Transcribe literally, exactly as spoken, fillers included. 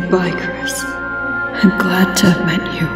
Goodbye, Kris. I'm glad to have met you.